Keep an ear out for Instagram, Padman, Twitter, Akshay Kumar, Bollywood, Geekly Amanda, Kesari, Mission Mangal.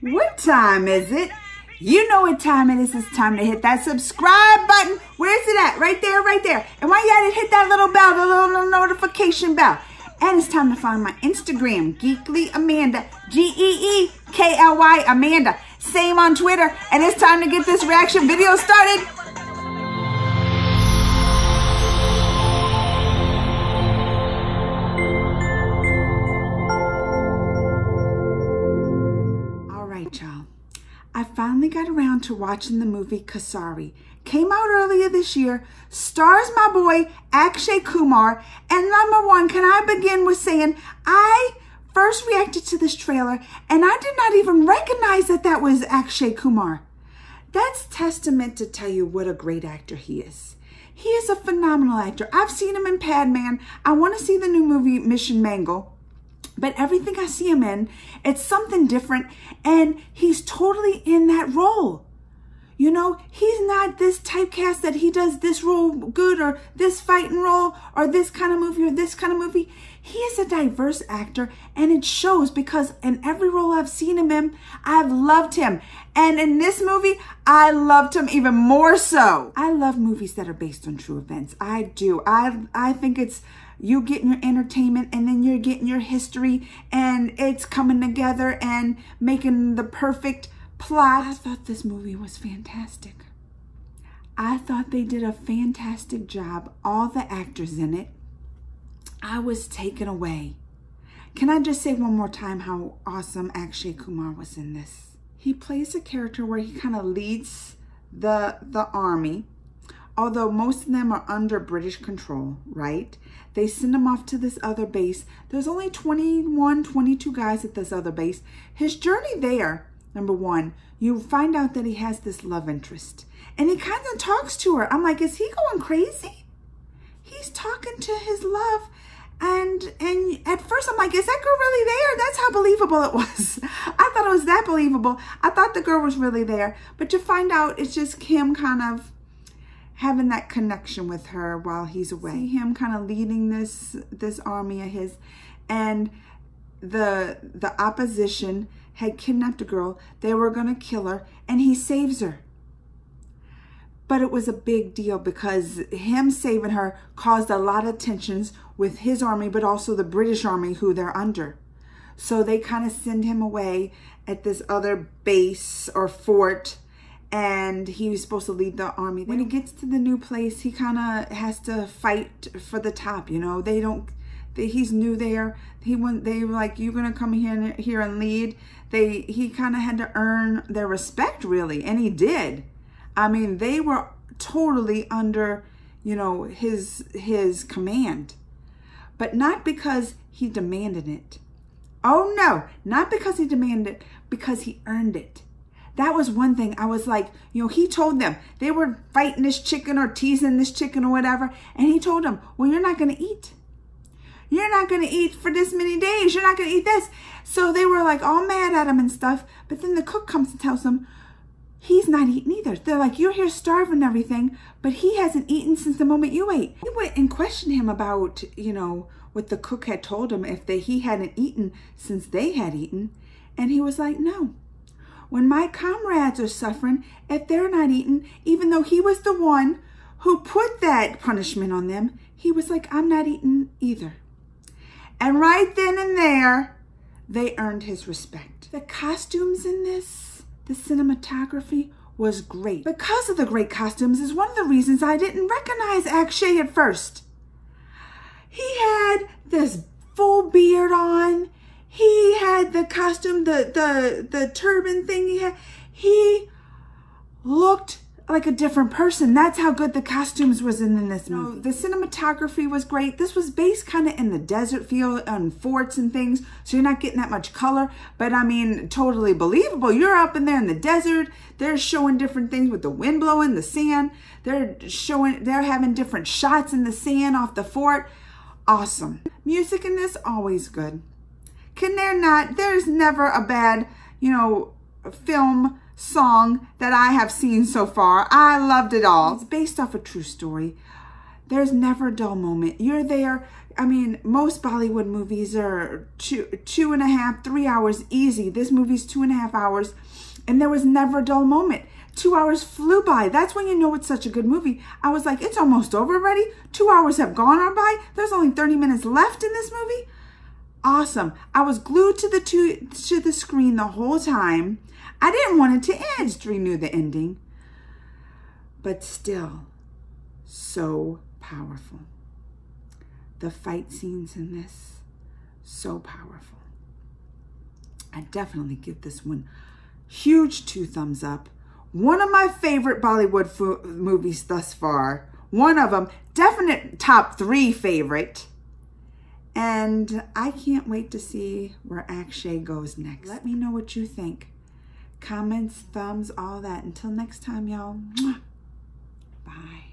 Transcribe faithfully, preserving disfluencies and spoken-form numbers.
What time is it? You know what time it is. It's time to hit that subscribe button. Where is it at? Right there, right there. And while you at it, hit that little bell, the little, little notification bell. And it's time to find my Instagram, Geekly Amanda, G E E K L Y Amanda. Same on Twitter. And it's time to get this reaction video started. All right, y'all. I finally got around to watching the movie Kesari. Came out earlier this year, stars my boy Akshay Kumar, and number one, can I begin with saying, I first reacted to this trailer, and I did not even recognize that that was Akshay Kumar. That's testament to tell you what a great actor he is. He is a phenomenal actor. I've seen him in Padman. I want to see the new movie, Mission Mangal. But everything I see him in, it's something different, and he's totally in that role. You know, he's not this typecast that he does this role good or this fighting role or this kind of movie or this kind of movie. He is a diverse actor, and it shows because in every role I've seen him in, I've loved him. And in this movie, I loved him even more so. I love movies that are based on true events. I do. I, I think it's... you getting your entertainment, and then you're getting your history, and it's coming together and making the perfect plot. I thought this movie was fantastic. I thought they did a fantastic job. All the actors in it, I was taken away. Can I just say one more time how awesome Akshay Kumar was in this? He plays a character where he kind of leads the, the army. Although most of them are under British control, right? They send him off to this other base. There's only twenty-one, twenty-two guys at this other base. His journey there, number one, you find out that he has this love interest. And he kind of talks to her. I'm like, is he going crazy? He's talking to his love. And and at first I'm like, is that girl really there? That's how believable it was. I thought it was that believable. I thought the girl was really there. But you find out it's just him kind of having that connection with her while he's away. See him kind of leading this this army of his, and the the opposition had kidnapped a girl. They were gonna kill her, and he saves her. But it was a big deal because him saving her caused a lot of tensions with his army, but also the British army who they're under. So they kind of send him away at this other base or fort, and he was supposed to lead the army there. When he gets to the new place, he kind of has to fight for the top, you know. They don't, they, he's new there. He went, they were like, you're going to come here and, here and lead. They, he kind of had to earn their respect, really, and he did. I mean, they were totally under, you know, his, his command, but not because he demanded it. Oh, no, not because he demanded it, because he earned it. That was one thing. I was like, you know, he told them, they were fighting this chicken or teasing this chicken or whatever, and he told them, well, you're not going to eat. You're not going to eat for this many days. You're not going to eat this. So they were like all mad at him and stuff, but then the cook comes and tells them, he's not eating either. They're like, you're here starving and everything, but he hasn't eaten since the moment you ate. They went and questioned him about, you know, what the cook had told him, if they, he hadn't eaten since they had eaten, and he was like, no. When my comrades are suffering, if they're not eating, even though he was the one who put that punishment on them, he was like, I'm not eating either. And right then and there, they earned his respect. The costumes in this, the cinematography was great. Because of the great costumes is one of the reasons I didn't recognize Akshay at first. He had this full beard on. He had the costume, the, the, the turban thing he had. He looked like a different person. That's how good the costumes was in, in this movie. The cinematography was great. This was based kind of in the desert field on forts and things, so you're not getting that much color. But I mean, totally believable. You're up in there in the desert. They're showing different things with the wind blowing, the sand. They're showing, they're having different shots in the sand off the fort. Awesome. Music in this, always good. Can there not? There's never a bad, you know, film song that I have seen so far. I loved it all. It's based off a true story. There's never a dull moment. You're there. I mean, most Bollywood movies are two, two and a half, three hours easy. This movie's two and a half hours, and there was never a dull moment. Two hours flew by. That's when you know it's such a good movie. I was like, it's almost over already. Two hours have gone on by. There's only thirty minutes left in this movie. Awesome. I was glued to the two, to the screen the whole time. I didn't want it to end. Sri knew the ending. But still, so powerful. The fight scenes in this, so powerful. I definitely give this one huge two thumbs up. One of my favorite Bollywood movies thus far. One of them, definite top three favorite. And I can't wait to see where Akshay goes next. Let me know what you think. Comments, thumbs, all that. Until next time, y'all. Bye.